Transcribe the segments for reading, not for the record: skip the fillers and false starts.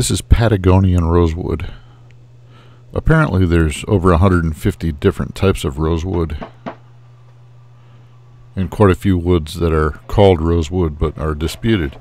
This is Patagonian rosewood. Apparently there's over 150 different types of rosewood, and quite a few woods that are called rosewood but are disputed.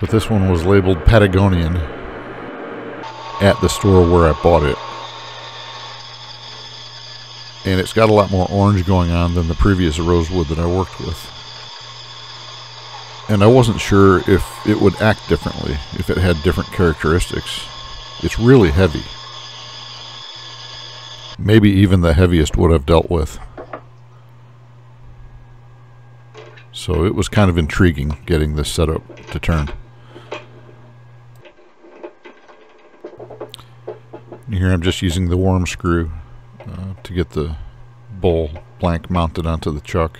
But this one was labeled Patagonian at the store where I bought it. And it's got a lot more orange going on than the previous rosewood that I worked with. And I wasn't sure if it would act differently, if it had different characteristics. It's really heavy. Maybe even the heaviest wood I've dealt with. So it was kind of intriguing getting this set up to turn. Here I'm just using the worm screw to get the bowl blank mounted onto the chuck.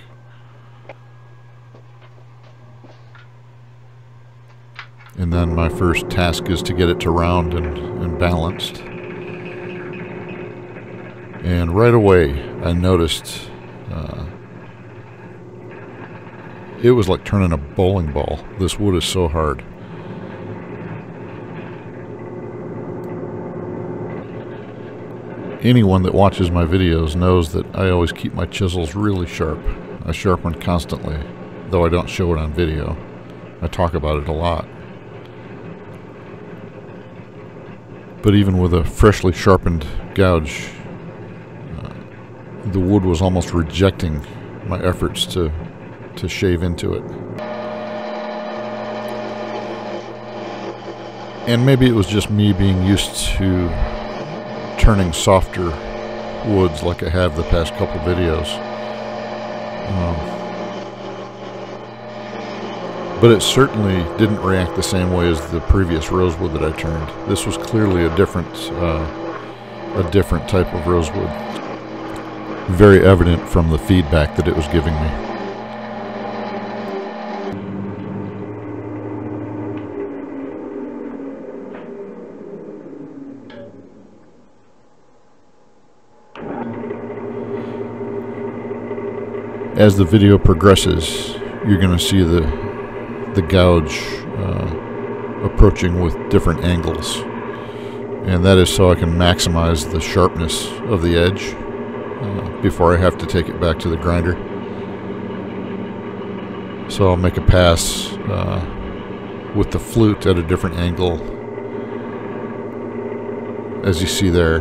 And then my first task is to get it to round and balanced. And right away I noticed it was like turning a bowling ball. This wood is so hard. Anyone that watches my videos knows that I always keep my chisels really sharp. I sharpen constantly, though I don't show it on video. I talk about it a lot. But even with a freshly sharpened gouge, the wood was almost rejecting my efforts to shave into it. And maybe it was just me being used to turning softer woods like I have the past couple videos. But it certainly didn't react the same way as the previous rosewood that I turned. This was clearly a different type of rosewood. Very evident from the feedback that it was giving me. As the video progresses, you're going to see the gouge approaching with different angles, and that is so I can maximize the sharpness of the edge before I have to take it back to the grinder. So I'll make a pass with the flute at a different angle, as you see there,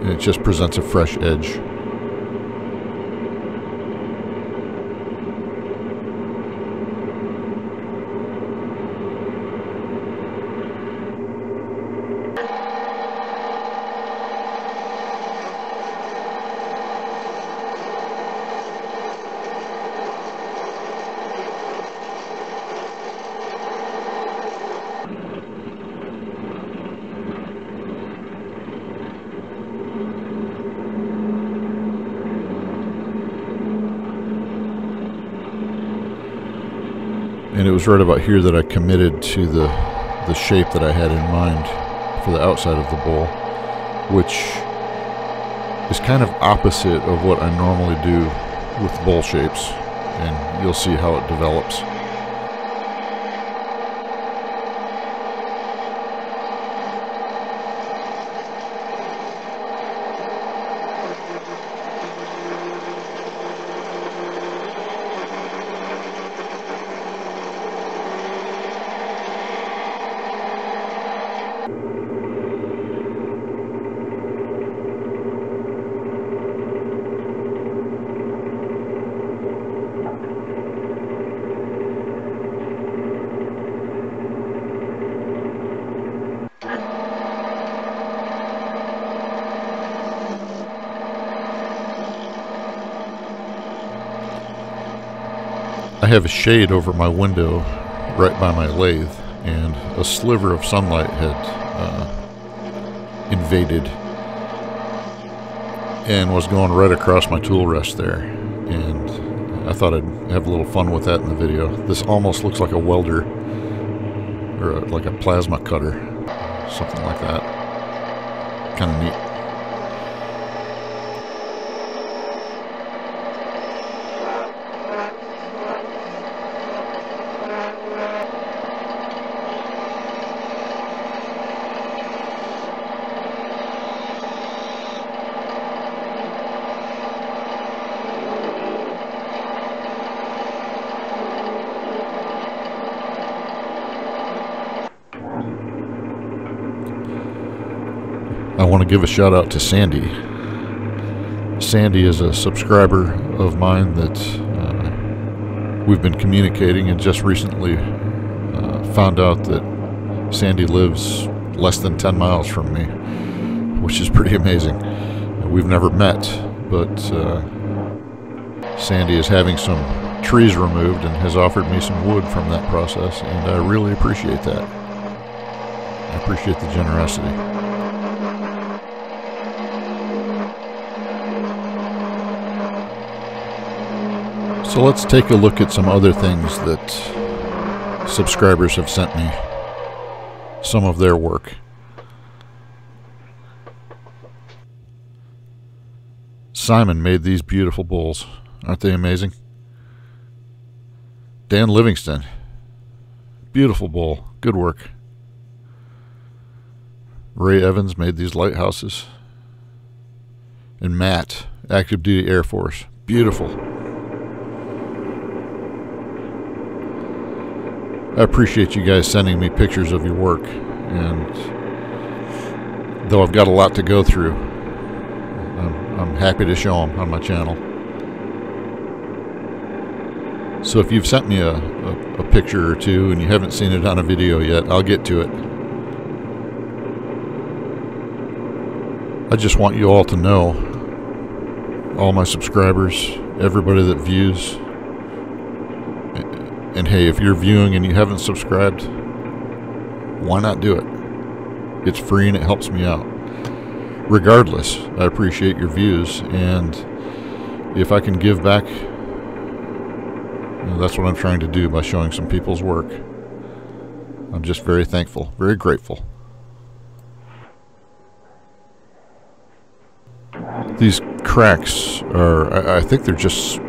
and it just presents a fresh edge. And it was right about here that I committed to the shape that I had in mind for the outside of the bowl, which is kind of opposite of what I normally do with bowl shapes, and you'll see how it develops. I have a shade over my window right by my lathe, and a sliver of sunlight had invaded and was going right across my tool rest there, and I thought I'd have a little fun with that in the video. This almost looks like a welder or like a plasma cutter, something like that. Kind of neat. want to give a shout out to Sandy. Sandy is a subscriber of mine that we've been communicating, and just recently found out that Sandy lives less than 10 miles from me, which is pretty amazing. We've never met, but Sandy is having some trees removed and has offered me some wood from that process, and I really appreciate that. I appreciate the generosity. So let's take a look at some other things that subscribers have sent me, some of their work. Simon made these beautiful bowls. Aren't they amazing? Dan Livingston, beautiful bowl, good work. Ray Evans made these lighthouses. And Matt, active duty Air Force, beautiful. I appreciate you guys sending me pictures of your work, and though I've got a lot to go through, I'm happy to show them on my channel. So if you've sent me a picture or two and you haven't seen it on a video yet, I'll get to it. I just want you all to know, all my subscribers, everybody that views. And hey, if you're viewing and you haven't subscribed, why not do it? It's free and it helps me out. Regardless, I appreciate your views, and if I can give back, that's what I'm trying to do by showing some people's work. I'm just very thankful, very grateful. These cracks are, I think they're just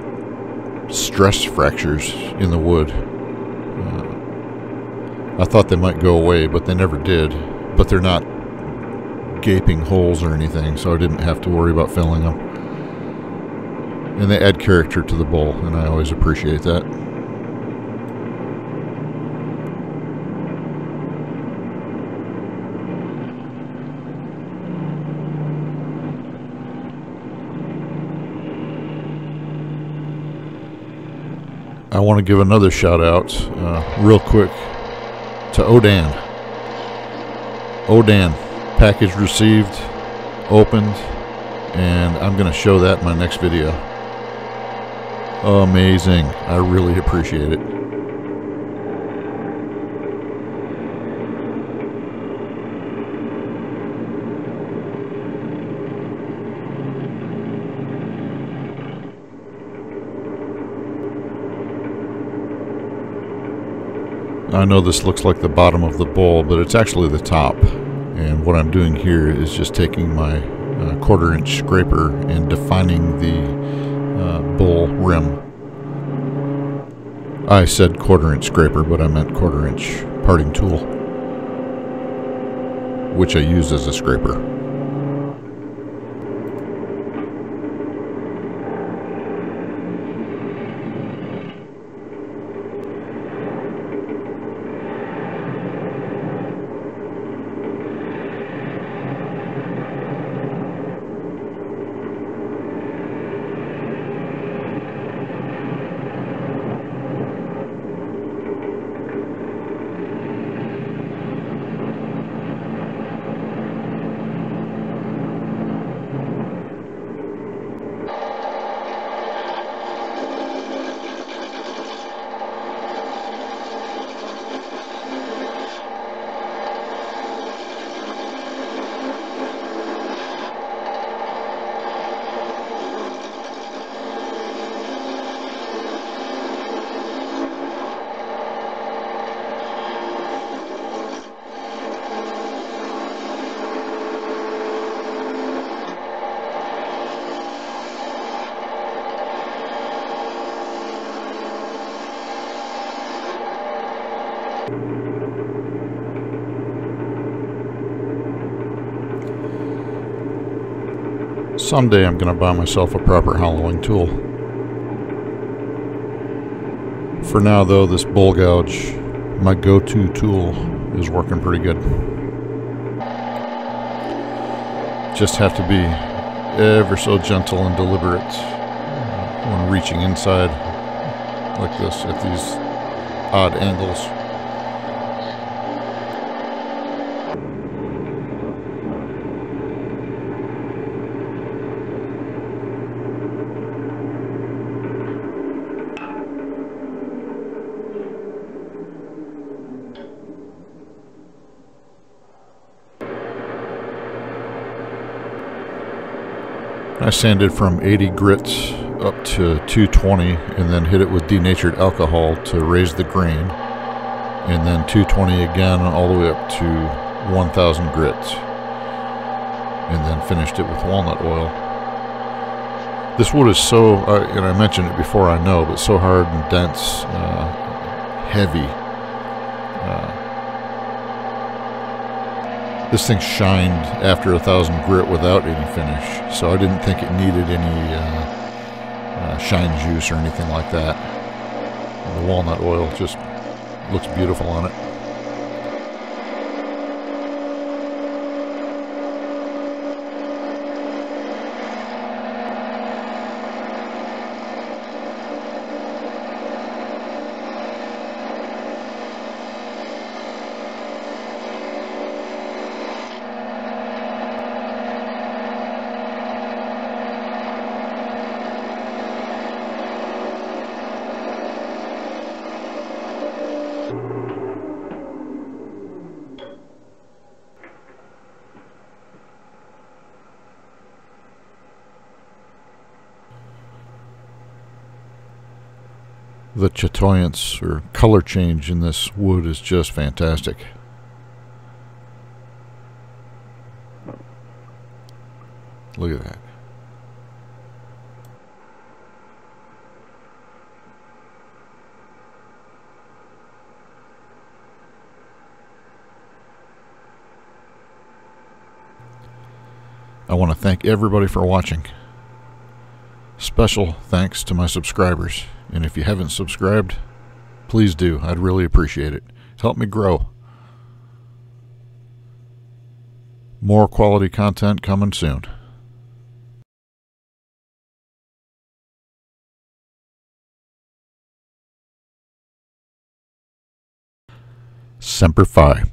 stress fractures in the wood. I thought they might go away, but they never did. But they're not gaping holes or anything, so I didn't have to worry about filling them. And they add character to the bowl, and I always appreciate that. I want to give another shout out real quick to Odan. Odan, package received, opened, and I'm going to show that in my next video. Amazing. I really appreciate it. I know this looks like the bottom of the bowl, but it's actually the top. And what I'm doing here is just taking my 1/4-inch scraper and defining the bowl rim. I said 1/4-inch scraper, but I meant 1/4-inch parting tool, which I use as a scraper. Someday I'm going to buy myself a proper hollowing tool. For now though, this bowl gouge, my go-to tool, is working pretty good. Just have to be ever so gentle and deliberate when reaching inside like this at these odd angles. I sanded from 80 grit up to 220 and then hit it with denatured alcohol to raise the grain, and then 220 again all the way up to 1000 grit, and then finished it with walnut oil. This wood is so, and I mentioned it before I know, but so hard and dense, heavy. This thing shined after 1000 grit without any finish, so I didn't think it needed any shine juice or anything like that. And the walnut oil just looks beautiful on it. The chatoyance, or color change, in this wood is just fantastic. Look at that. I want to thank everybody for watching. Special thanks to my subscribers, and if you haven't subscribed, please do. I'd really appreciate it. Help me grow. More quality content coming soon. Semper Fi.